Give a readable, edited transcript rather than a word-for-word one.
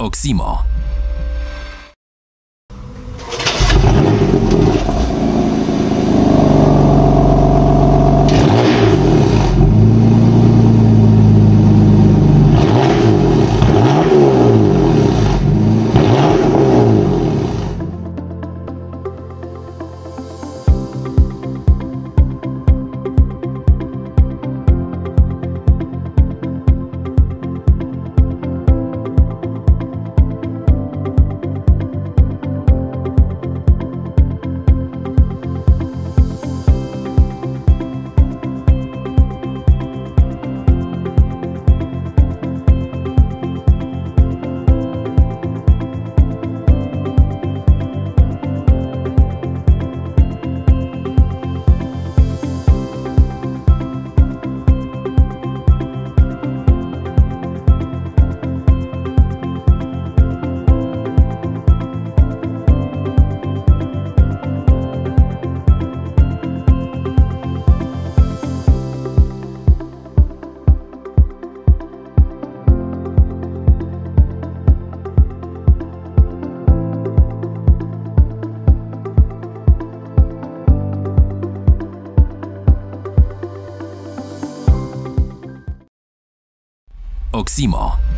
OXIMO. OXIMO.